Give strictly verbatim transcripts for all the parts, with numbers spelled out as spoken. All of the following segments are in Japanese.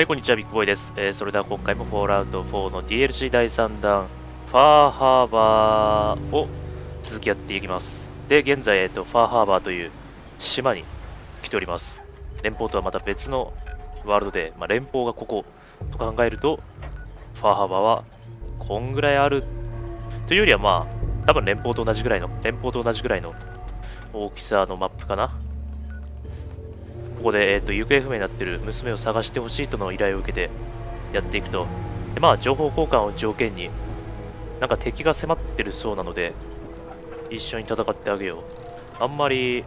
はい、こんにちは、ビッグボーイです。えー、それでは今回もフォールアウトフォーの ディーエルシー だいさんだん、ファーハーバーを続きやっていきます。で、現在、えーと、ファーハーバーという島に来ております。連邦とはまた別のワールドで、まあ、連邦がここと考えると、ファーハーバーはこんぐらいあるというよりは、まあ、多分連邦と同じぐらいの、連邦と同じぐらいの大きさのマップかな。ここで、えー、と行方不明になっている娘を探してほしいとの依頼を受けてやっていくと、でまあ、情報交換を条件に、なんか敵が迫ってるそうなので、一緒に戦ってあげよう。あんまり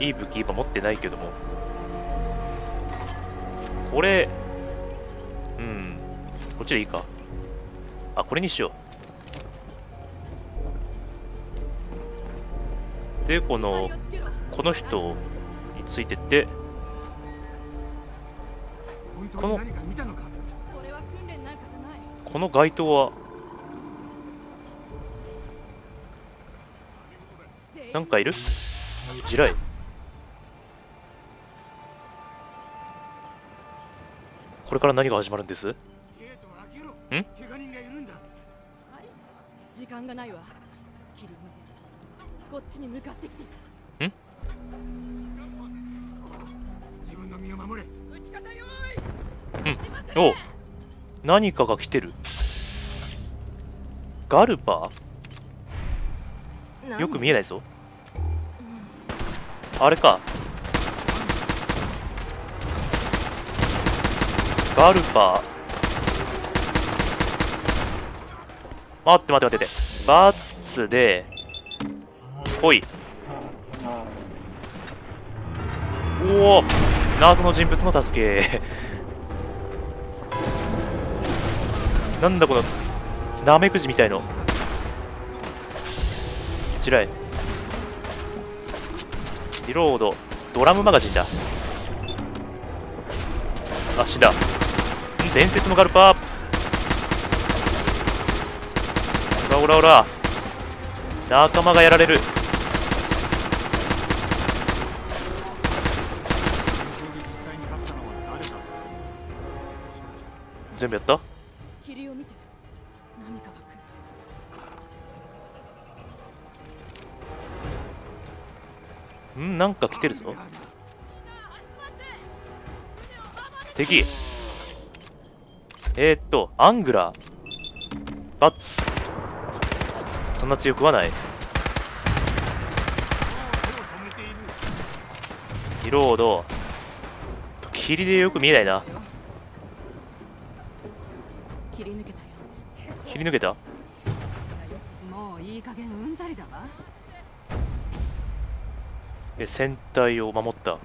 いい武器今持ってないけども、これ、うん、こっちでいいか。あ、これにしよう。で、この、この人についてって、このこの街灯はなんかいる？地雷。これから何が始まるんです？ん？時間がないわ。こっちに向かってきて。ん？自分の身を守れ。うん、おう、何かが来てる。ガルパー？よく見えないぞ。あれか、ガルパー。待って待って待って待って、バツでほい。おお、謎の人物の助け。なんだこのナメクジみたいの。地雷。リロード。ドラムマガジンだ。あ、死んだ。伝説のガルパー。おらおらおら、仲間がやられる。全部やった。ん、なんか来てるぞ。敵。えー、っとアングラー。バッツ。そんな強くはない。リロード。霧でよく見えないな。切り抜けたよ。切り抜けた？もういい加減うんざりだわ。え、船体を守った。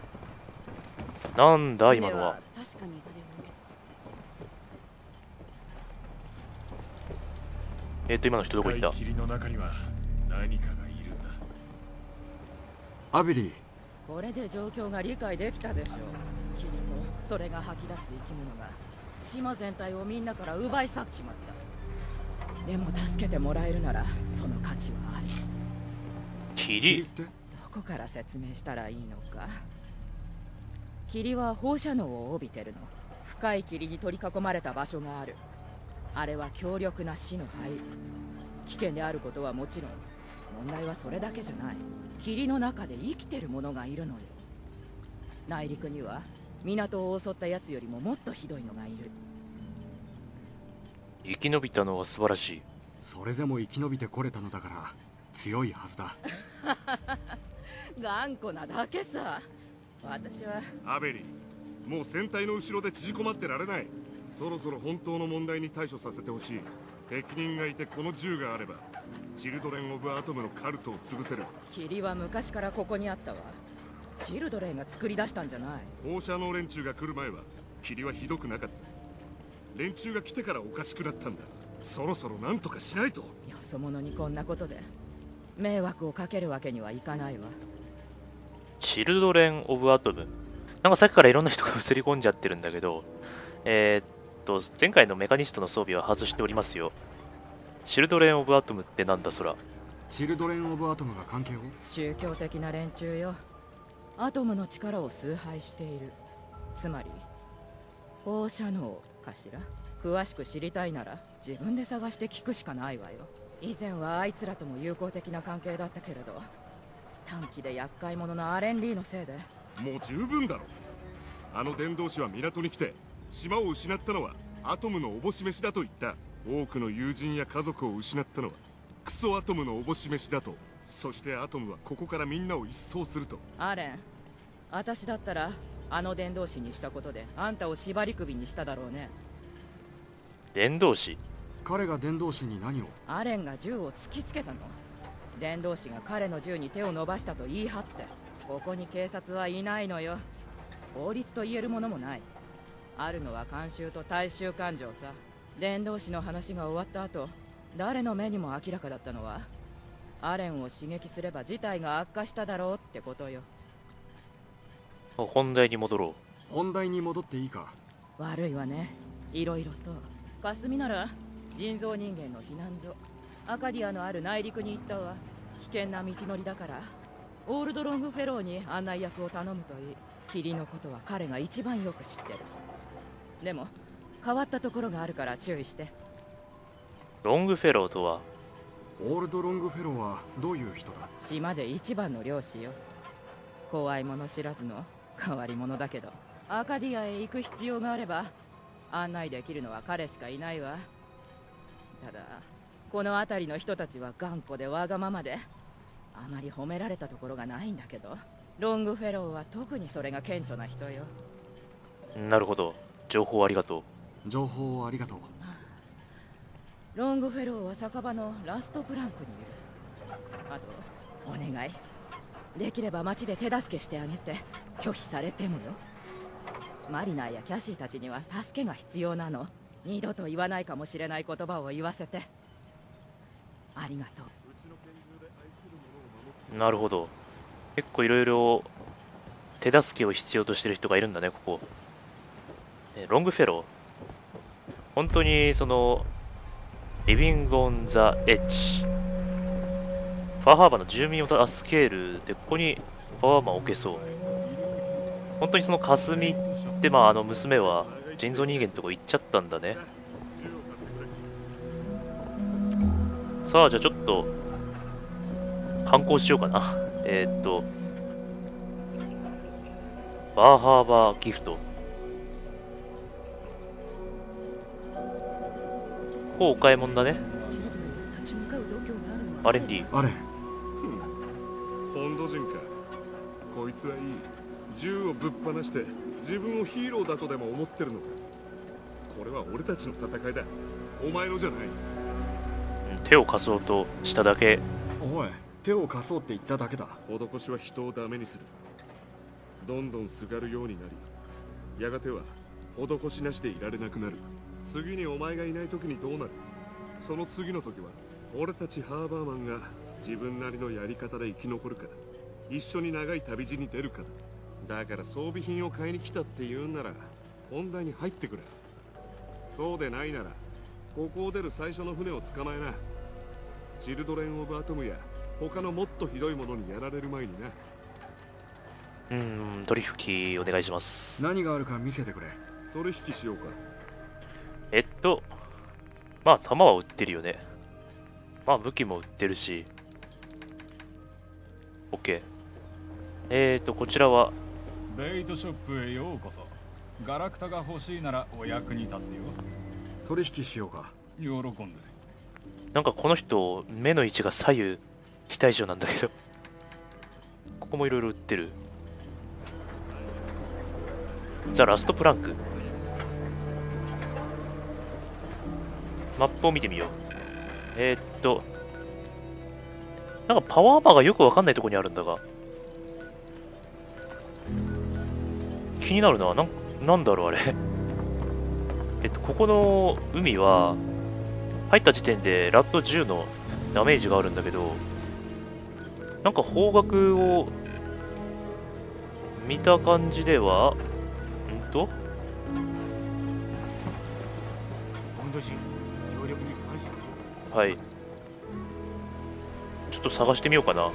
なんだ今のは。えっと今の人どこ行った？アビリー。これで状況が理解できたでしょう。キリコ、それが吐き出す生き物が島全体をみんなから奪い去っちまった。でも助けてもらえるならその価値はある。キリ、どこから説明したらいいのか。霧は放射能を帯びてるの。深い霧に取り囲まれた場所がある。あれは強力な死の灰。危険であることはもちろん、問題はそれだけじゃない。霧の中で生きてるものがいるのよ。内陸には港を襲ったやつよりももっとひどいのがいる。生き延びたのは素晴らしい。それでも生き延びてこれたのだから強いはずだ。頑固なだけさ。私はアベリー、もう船体の後ろで縮こまってられない。そろそろ本当の問題に対処させてほしい。適任がいてこの銃があればチルドレン・オブ・アトムのカルトを潰せる。霧は昔からここにあったわ。チルドレンが作り出したんじゃない。放射能連中が来る前は霧はひどくなかった。連中が来てからおかしくなったんだ。そろそろ何とかしないと。よそ者にこんなことで迷惑をかけるわけにはいかないわ。チルドレン・オブ・アトム、なんかさっきからいろんな人が映り込んじゃってるんだけど、えーっと前回のメカニストの装備は外しておりますよ。チルドレン・オブ・アトムってなんだそら。チルドレン・オブ・アトムが関係を。宗教的な連中よ。アトムの力を崇拝している。つまり放射能かしら。詳しく知りたいなら自分で探して聞くしかないわよ。以前はあいつらとも友好的な関係だったけれど、短期で厄介者のアレン・リーのせいで。もう十分だろ。あの伝道師は港に来て島を失ったのはアトムのおぼし飯だと言った。多くの友人や家族を失ったのはクソアトムのおぼし飯だと。そしてアトムはここからみんなを一掃すると。アレン、私だったらあの伝道師にしたことであんたを縛り首にしただろうね。伝道師？彼が伝道師に何を？アレンが銃を突きつけたの。伝道師が彼の銃に手を伸ばしたと言い張って。ここに警察はいないのよ。法律と言えるものもない。あるのは慣習と大衆感情さ。伝道師の話が終わった後、誰の目にも明らかだったのは、アレンを刺激すれば事態が悪化しただろうってことよ。本題に戻ろう。本題に戻っていいか。悪いわね、いろいろと。霞なら人造人間の避難所、アカディアのある内陸に行ったわ。危険な道のりだからオールドロングフェローに案内役を頼むといい。霧のことは彼が一番よく知ってる。でも変わったところがあるから注意して。ロングフェローとは？オールドロングフェローはどういう人だ？島で一番の漁師よ。怖いもの知らずの変わり者だけど、アカディアへ行く必要があれば案内できるのは彼しかいないわ。ただこの辺りの人たちは頑固でわがままで、あまり褒められたところがないんだけど、ロングフェローは特にそれが顕著な人よ。なるほど、情報ありがとう。情報ありがとう。ロングフェローは酒場のラストプランクにいる。あとお願い、できれば町で手助けしてあげて。拒否されてもよ。マリナーやキャシーたちには助けが必要なの。二度と言わないかもしれない言葉を言わせて。ありがとう。なるほど、結構いろいろ手助けを必要としてる人がいるんだね、ここ。ロングフェロー、本当にそのリビング・オン・ザ・エッジ、ファーハーバーの住民を助けるで、ここにファーハーバーを置けそう。本当にその霞って、まあ、あの娘は人造人間のとこ行っちゃったんだね。さあ、じゃあちょっと観光しようかな。えー、っと、バーハーバーギフト。ここお買い物だね。アレンリー。アレン。本土人か。こいつはいい。銃をぶっ放して自分をヒーローだとでも思ってるのか。これは俺たちの戦いだ、お前のじゃない。手を貸そうとしただけ。おい、手を貸そうって言っただけだ。施しは人をダメにする。どんどんすがるようになり、やがては施しなしでいられなくなる。次にお前がいない時にどうなる？その次の時は俺たちハーバーマンが自分なりのやり方で生き残るか、一緒に長い旅路に出るか。だから装備品を買いに来たって言うんなら本題に入ってくれ。そうでないならここを出る最初の船を捕まえな。チルドレン・オブ・アトムや他のもっとひどいものにやられる前にな。うーん、取引お願いします。何があるか見せてくれ。取引しようか。えっとまあ弾は売ってるよね。まあ武器も売ってるし OK。 えーとこちらはベイトショップへようこそ。ガラクタが欲しいならお役に立つよ。取引しようか。喜んで。なんかこの人目の位置が左右非対称なんだけどここもいろいろ売ってる。ザ・ラストプランク。マップを見てみよう。えー、っとなんかパワーアーマーがよくわかんないところにあるんだが、気になるな。な、なんだろうあれえっとここの海は入った時点でラッドじゅうのダメージがあるんだけど、なんか方角を見た感じではんとはい、ちょっと探してみようかな。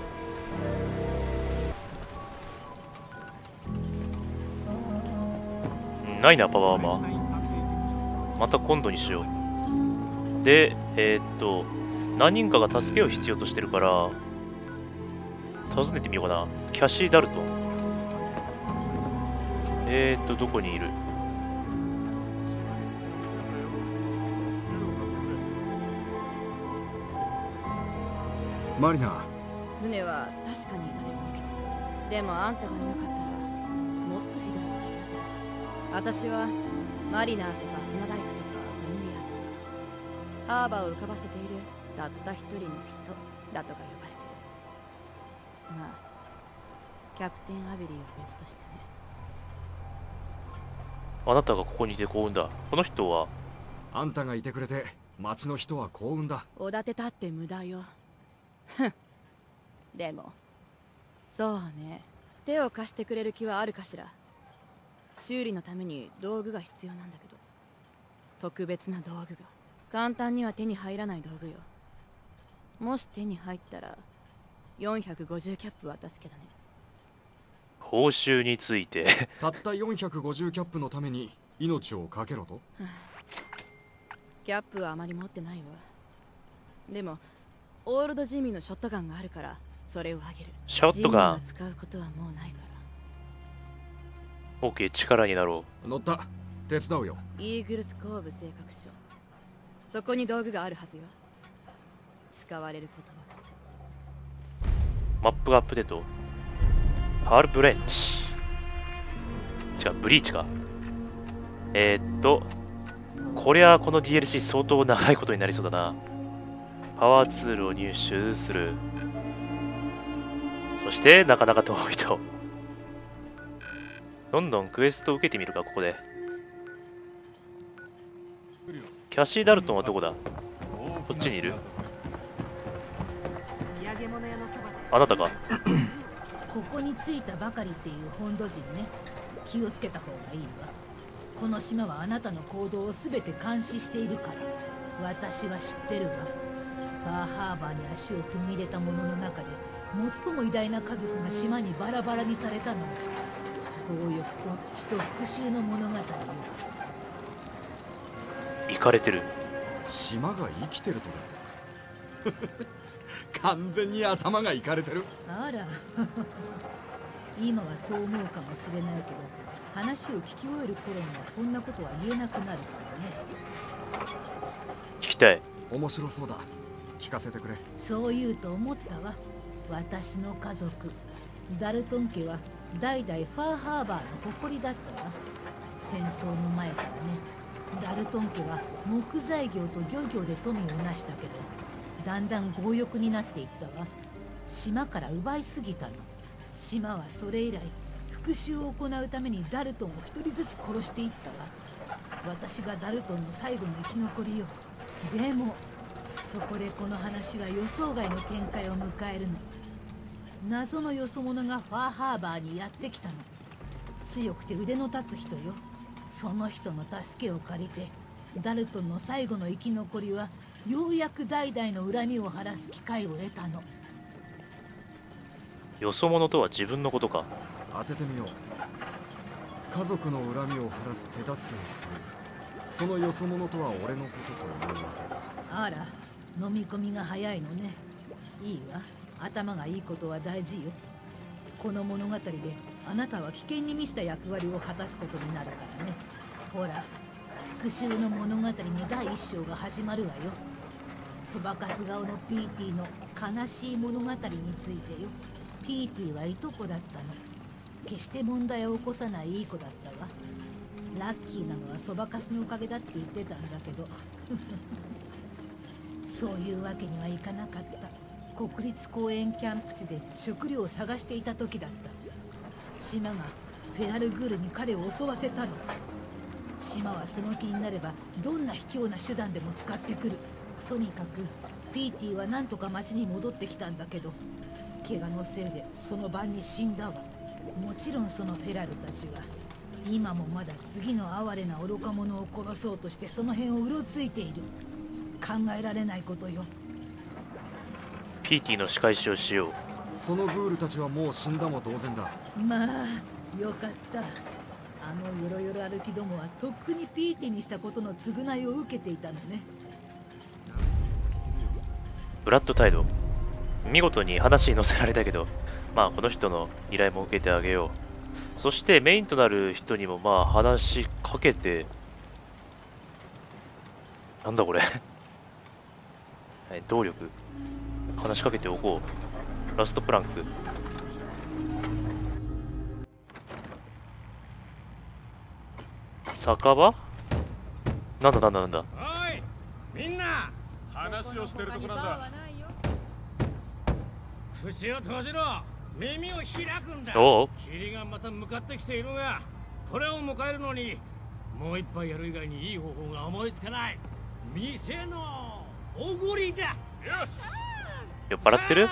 ないな、パワーアーマー。また今度にしよう。で、えー、っと、何人かが助けを必要としてるから、訪ねてみようかな。キャシー・ダルトン。えー、っと、どこにいる？マリナ。船は確かに誰も受け。でもあんたがいなかったら、もっとひどいことになってます。私はマリナーとか船大工とかウンビアとか、ハーバーを浮かばせているたった一人の人だとか呼ばれてる。まあ、キャプテン・アビリーは別としてね。あなたがここにいて幸運だ。この人はあんたがいてくれて町の人は幸運だ。おだてたって無駄よ。でもそうね、手を貸してくれる気はあるかしら。修理のために道具が必要なんだけど、特別な道具が簡単には手に入らない道具よ。もし手に入ったらよんひゃくごじゅうキャップは助けだね。報酬についてたったよんひゃくごじゅうキャップのために命をかけろと。キャップはあまり持ってないわ。でもオールドジミーのショットガンがあるからそれをあげる。ショットガン使うことはもうないから。オッケー、力になろう。乗った、手伝うよ。イーグルス後部製確証、そこに道具があるはずよ。使われる言葉。マップがアップデート。パールブレンチ、違う、ブリーチか。えー、っとこりゃこの ディーエルシー 相当長いことになりそうだな。パワーツールを入手する。そしてなかなか遠いと。どんどんクエストを受けてみるか。ここでキャシー・ダルトンはどこだ。こっちにいる。あなたか。ここに着いたばかりっていう本土人ね、気をつけた方がいいわ。この島はあなたの行動を全て監視しているから。私は知ってるわ。パーハーバーに足を踏み入れた者の中で最も偉大な家族が島にバラバラにされたの。暴力と血と復讐の物語よ。イカれてる。島が生きてるとだ。完全に頭がイカれてる。あら今はそう思うかもしれないけど、話を聞き終える頃にはそんなことは言えなくなるからね。聞きたい。面白そうだ、聞かせてくれ。そう言うと思ったわ。私の家族ダルトン家は代々ファーハーバーの誇りだったわ。戦争の前からね。ダルトン家は木材業と漁業で富を成したけど、だんだん強欲になっていったわ。島から奪いすぎたの。島はそれ以来復讐を行うためにダルトンを一人ずつ殺していったわ。私がダルトンの最後の生き残りよ。でもそこでこの話は予想外の展開を迎えるの。謎のよそ者がファーハーバーにやってきたの。強くて腕の立つ人よ。その人の助けを借りてダルトンの最後の生き残りはようやく代々の恨みを晴らす機会を得たの。よそ者とは自分のことか。当ててみよう。家族の恨みを晴らす手助けをする、そのよそ者とは俺のことと思うわけだ。あら、飲み込みが早いのね。いいわ、頭がいいことは大事よ。この物語であなたは危険に満ちた役割を果たすことになるからね。ほら、復讐の物語の第一章が始まるわよ。そばかす顔のピーティの悲しい物語についてよ。ピーティはいとこだったの。決して問題を起こさないいい子だったわ。ラッキーなのはそばかすのおかげだって言ってたんだけどそういうわけにはいかなかった。国立公園キャンプ地で食料を探していた時だった。島がフェラルグールに彼を襲わせたの。島はその気になればどんな卑怯な手段でも使ってくる。とにかくピーティはなんとか町に戻ってきたんだけど、怪我のせいでその晩に死んだわ。もちろんそのフェラルたちは今もまだ次の哀れな愚か者を殺そうとしてその辺をうろついている。考えられないことよ。ピーティの仕返しをしよう。そのグールたちはもう死んだも同然だ。まあよかった。あのよろよろ歩きどもはとっくにピーティにしたことの償いを受けていたのね。ブラッド態度、見事に話に乗せられたけど、まあこの人の依頼も受けてあげよう。そしてメインとなる人にもまあ話しかけて、なんだこれ動力、話しかけておこう。ラストプランク、酒場、なんだなんだなんだ。おいみんな、話をしてるとこなんだ。口を閉じろ、耳を開くんだ。おう、霧がまた向かってきているが、これを迎えるのにもう一杯やる以外にいい方法が思いつかない。店のおごりだ。よし、酔っ払ってる。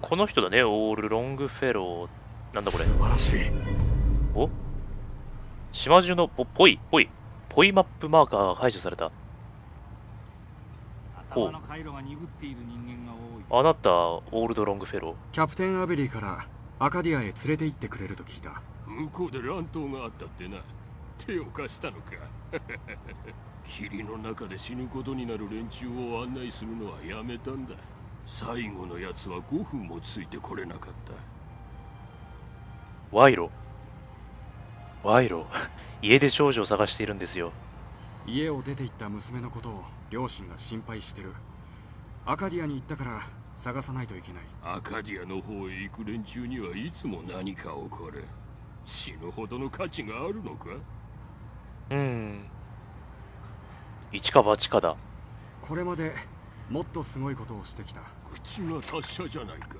この人だね、オールロングフェロー。なんだこれ、素晴らしい。お、島中のぽぽいぽいぽいマップマーカーが排除された。お、あなたオールドロングフェロー。キャプテンアベリーからアカディアへ連れて行ってくれると聞いた。向こうで乱闘があったってな、手を貸したのか霧の中で死ぬことになる連中を案内するのはやめたんだ。最後のやつはごふんもついてこれなかった。賄賂賄賂家出少女を探しているんですよ。家を出て行った娘のことを両親が心配してる。アカディアに行ったから探さないといけない。アカディアの方へ行く連中にはいつも何か起こる。死ぬほどの価値があるのか。うん、一か八かだ。これまでもっとすごいことをしてきた。口が達者じゃないか。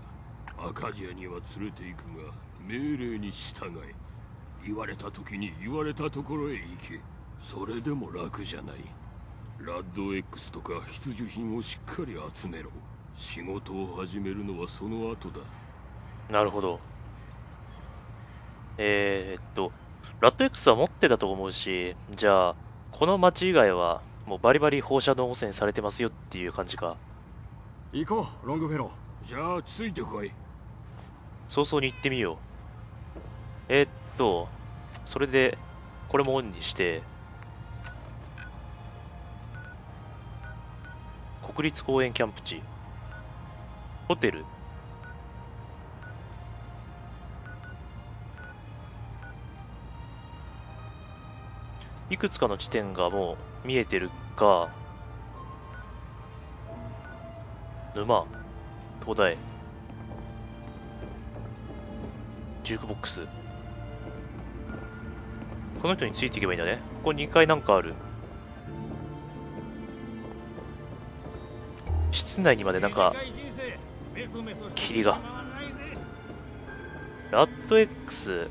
アカディアには連れて行くが、命令に従い、言われた時に言われたところへ行け。それでも楽じゃない。ラッド X とか必需品をしっかり集めろ。仕事を始めるのはその後だ。なるほど。えー、っとラッド X は持ってたと思うし、じゃあこの町以外はもうバリバリ放射能汚染されてますよっていう感じか。行こうロングフェロー。じゃあついてこい。早々に行ってみよう。えー、っとそれでこれもオンにして、国立公園キャンプ地、ホテル、いくつかの地点がもう見えてるか。沼、灯台、ジュークボックス。この人についていけばいいんだね。ここにかいなんかある。室内にまでなんか霧が。ラッド X、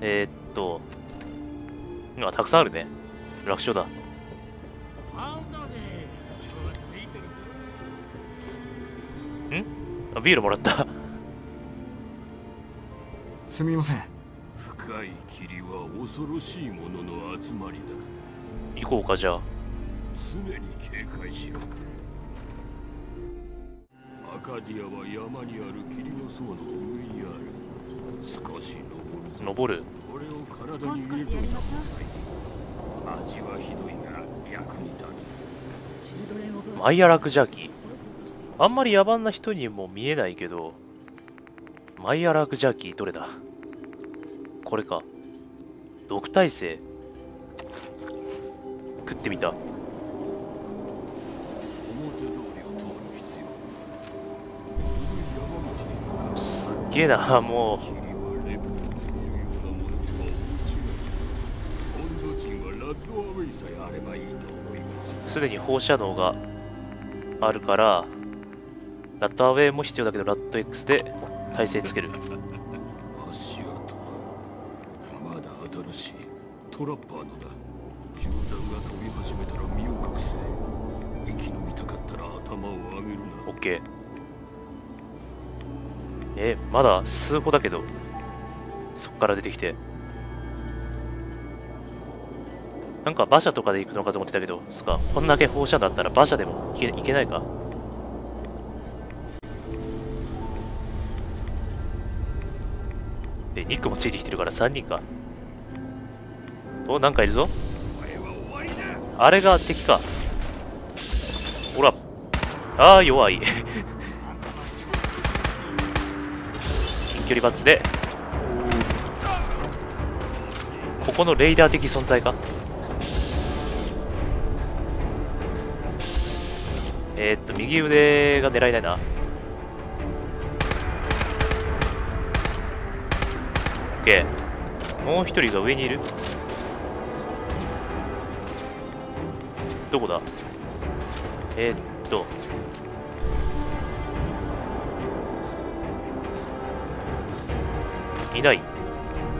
えー、っとあ、たくさんあるね。楽勝だ。ん？あ、ビールもらったすみません。深い霧は恐ろしいものの集まりだ。行こうか。じゃあ常に警戒しろ。アカディアは山にある霧の層の上にある。少し登る。これを体に入れといた方がいい。味はひどいが役に立つ。マイアラクジャーキー、あんまり野蛮な人にも見えないけど、マイアラクジャーキーどれだ。これか。毒耐性、食ってみた。すっげえな、もう。すでに放射能があるからラッドアウェイも必要だけど、ラッド X で耐性つける。足跡、まだ新しいトラッパーのだ。銃弾が飛び始めたら身を隠せ。生き延びたかったら頭を上げるな。 OK。 えまだ数歩だけど、そっから出てきて、なんか馬車とかで行くのかと思ってたけど、そっか、こんだけ放射だったら馬車でも行け、行けないか。で、ニックもついてきてるからさんにんか。お、なんかいるぞ。あれが敵か。ほら。ああ、弱い。近距離バッツで。ここのレイダー的存在か。えー、っと、右腕が狙えないな。OK。もう一人が上にいる。どこだ？えー、っと。いない。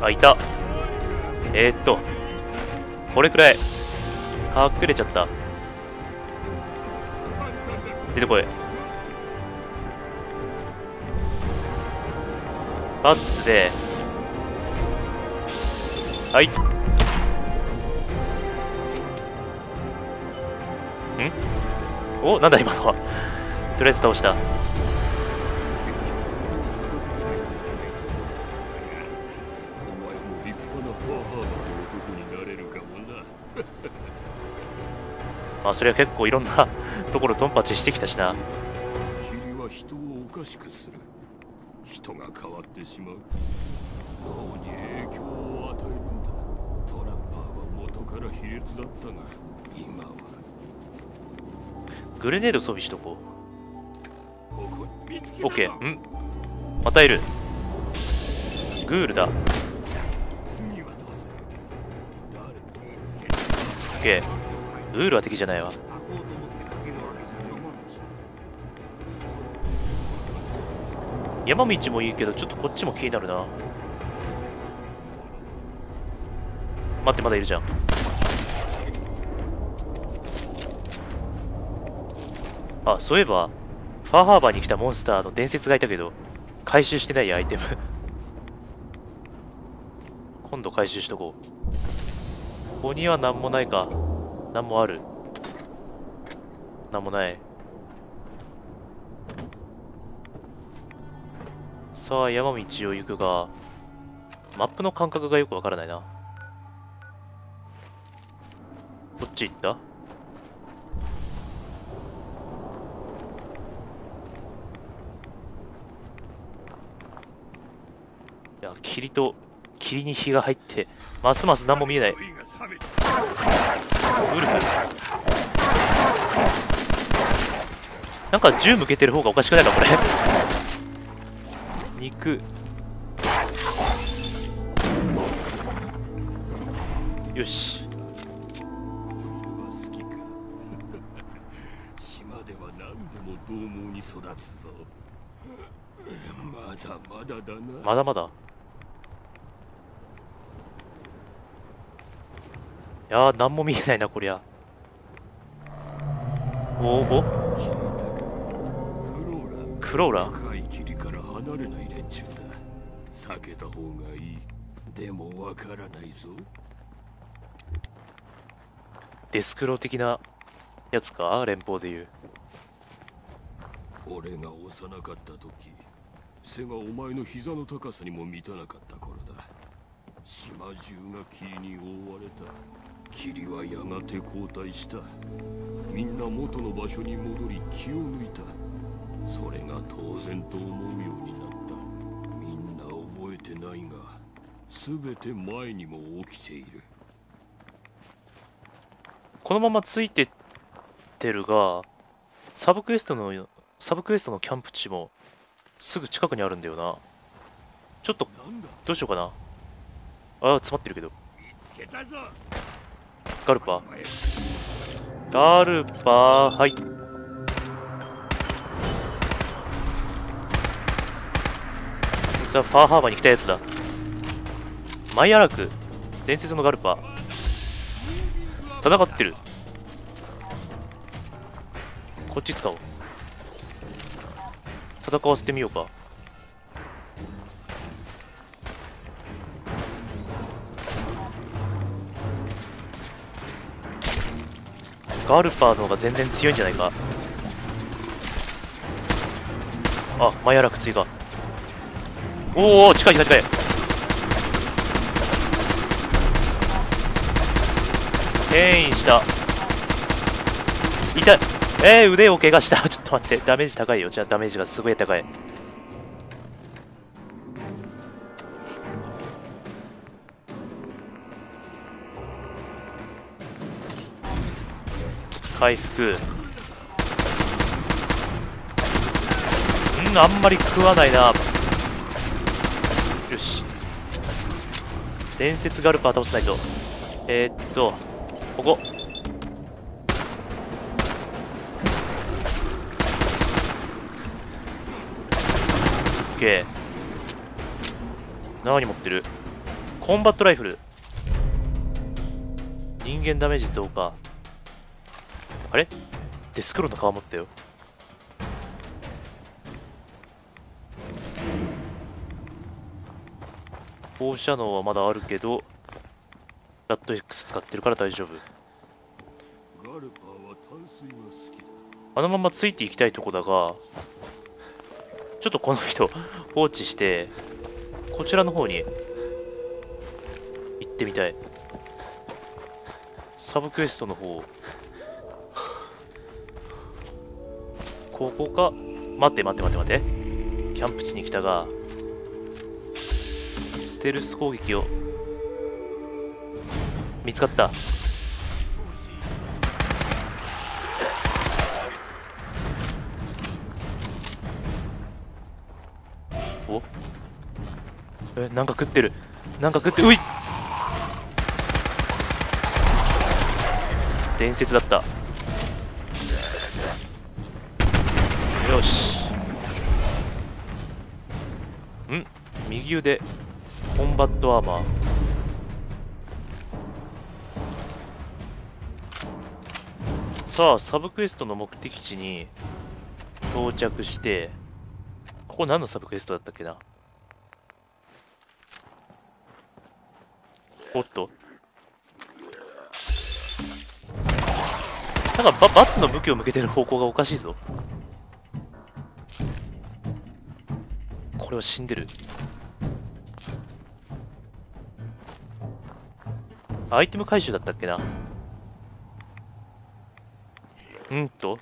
あ、いた。えー、っと。これくらい。隠れちゃった。出てこい。バッツで。はい。ん？お、なんだ今のは。とりあえず倒した。まあそれは結構いろんなところトンパチしてきたしな。君は人をおかしくする。人が変わってしまう。脳に影響を与えるんだ。トラッパーは元から卑劣だったが、今はグレネード装備しとこう。オッケー。ん、またいる。グールだ。オッケー。グールは敵じゃないわ。山道もいいけど、ちょっとこっちも気になるな。待って、まだいるじゃん。あ、そういえばファーハーバーに来たモンスターの伝説がいたけど回収してないや、アイテム。今度回収しとこう。ここには何もないか。何もある。何もない。さあ、山道を行くが、マップの感覚がよくわからないな。こっち行った？いや、霧と霧に火が入ってますます何も見えない。ウルフ。なんか銃向けてる方がおかしくないかこれ。肉よし。島では何でも獰猛に育つぞ。まだまだだな。まだまだ。いやー、何も見えないなこりゃ。おお、クローラ。深い霧から離れない連中だ。避けた方がいい。でもわからないぞ。デスクロ的なやつか、連邦で言う。俺が幼かった時、背がお前の膝の高さにも満たなかった頃だ。島中が霧に覆われた。霧はやがて後退した。みんな元の場所に戻り気を抜いた。それが当然と思うようになった。みんな覚えてないが、全て前にも起きている。このままついてってるが、サブクエストのサブクエストのキャンプ地もすぐ近くにあるんだよな。ちょっとどうしようかな。ああ、詰まってるけど。見つけたぞ。ガルパ、ガルパ、はい。こいつはファーハーバーに来たやつだ。マイアラク、伝説のガルパ。戦ってる。こっち使おう。戦わせてみようか。ガルパーの方が全然強いんじゃないか。あ、マイアラク追加。おお、近い近い近い。変異した。痛い。えー、腕を怪我した。ちょっと待って、ダメージ高いよ。じゃあダメージがすごい高い。回復。うん、あんまり食わないな。よし、伝説ガルパー倒さないと。えー、っとここオッケー。何持ってる？コンバットライフル。人間ダメージ増加。あれ？デスクロの皮持ったよ。放射能はまだあるけどラット X 使ってるから大丈夫。あのままついていきたいとこだが、ちょっとこの人放置してこちらの方に行ってみたい。サブクエストの方。ここか。待って待って待って待って。キャンプ地に来たが、ステルス攻撃を。見つかった。お？え、なんか食ってる。なんか食って、うい！伝説だった。よし。ん？右腕。コンバットアーマー。さあ、サブクエストの目的地に到着して、ここ何のサブクエストだったっけな。おっと、なんかバツの武器を向けてる方向がおかしいぞ。これは死んでる。アイテム回収だったっけな。うんと、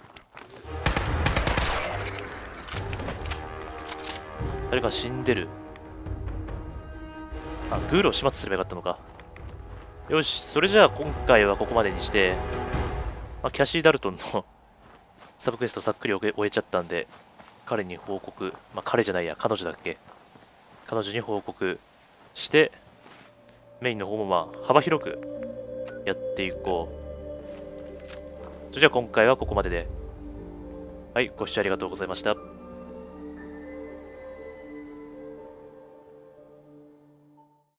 誰か死んでる。あ、グールを始末すればよかったのか。よし、それじゃあ今回はここまでにして、まあ、キャシー・ダルトンのサブクエストさっくり終えちゃったんで、彼に報告、まあ、彼じゃないや、彼女だっけ、彼女に報告して、メインの方もまあ幅広くやっていこう。それじゃあ今回はここまでで。はい、ご視聴ありがとうございました。